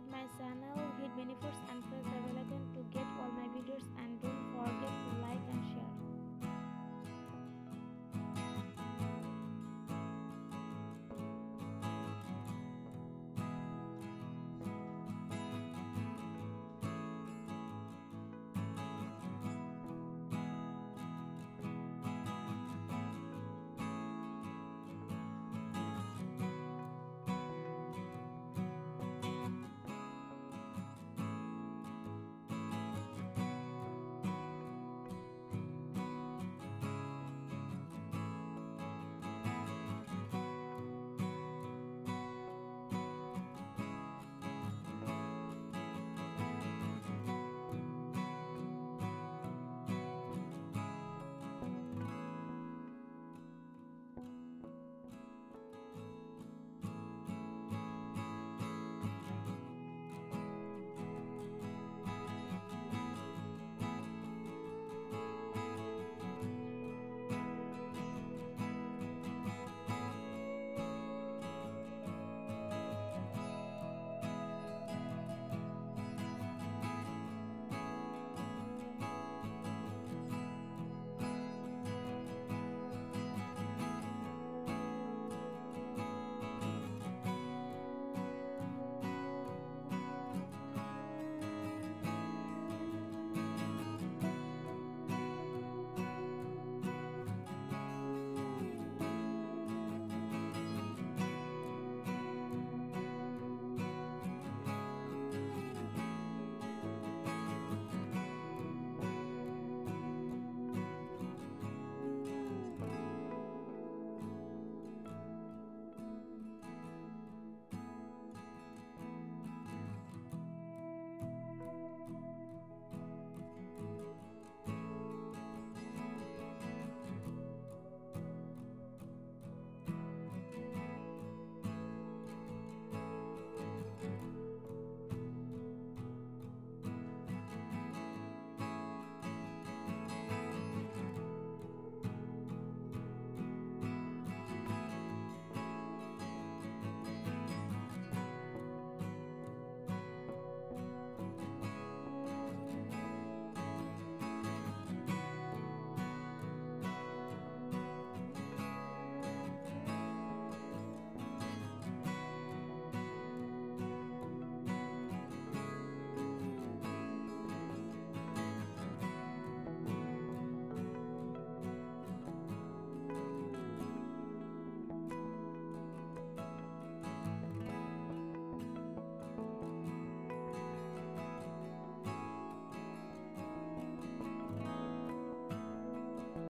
subscribe my channel, hit bell icon to get all my videos, and don't